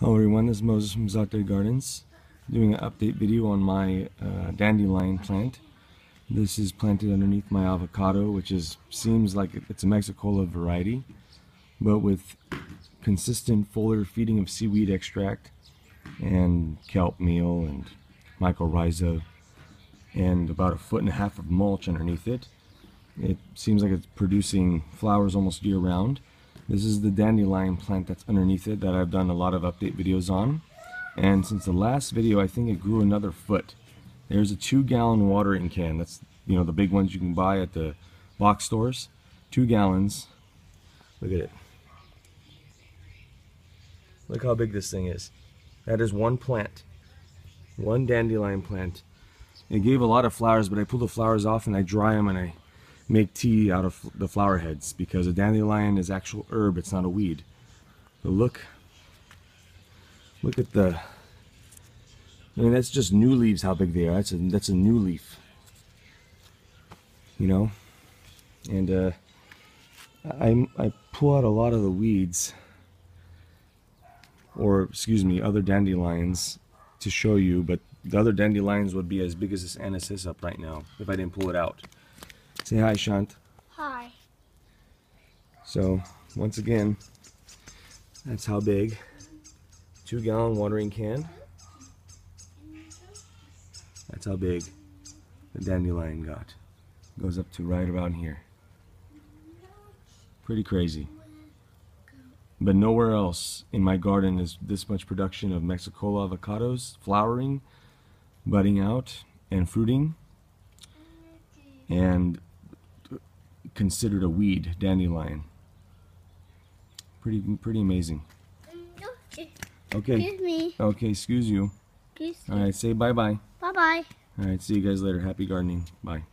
Hello everyone, this is Moses from Zaatar Gardens doing an update video on my dandelion plant. This is planted underneath my avocado, which seems like it's a Mexicola variety, but with consistent foliar feeding of seaweed extract and kelp meal and mycorrhiza and about 1.5 feet of mulch underneath it. It seems like it's producing flowers almost year-round. This is the dandelion plant that's underneath it that I've done a lot of update videos on. And since the last video, I think it grew another foot. There's a 2-gallon watering can. That's, you know, the big ones you can buy at the box stores. 2 gallons. Look at it. Look how big this thing is. That is one plant. One dandelion plant. It gave a lot of flowers, but I pull the flowers off and I dry them and I make tea out of the flower heads, because a dandelion is actual herb, it's not a weed. But look at the, I mean, that's just new leaves, how big they are. That's a new leaf, you know. And I pull out a lot of the weeds, or excuse me, other dandelions to show you, but the other dandelions would be as big as this anise hyssop right now if I didn't pull it out. Say hi, Shant. Hi. So, once again, that's how big. 2-gallon watering can. That's how big the dandelion got. Goes up to right about here. Pretty crazy. But nowhere else in my garden is this much production of Mexicola avocados, flowering, budding out, and fruiting. And considered a weed, dandelion. Pretty amazing. Okay. Excuse me. Okay, excuse you. Excuse me. All right, say bye-bye. Bye-bye. All right, see you guys later. Happy gardening. Bye.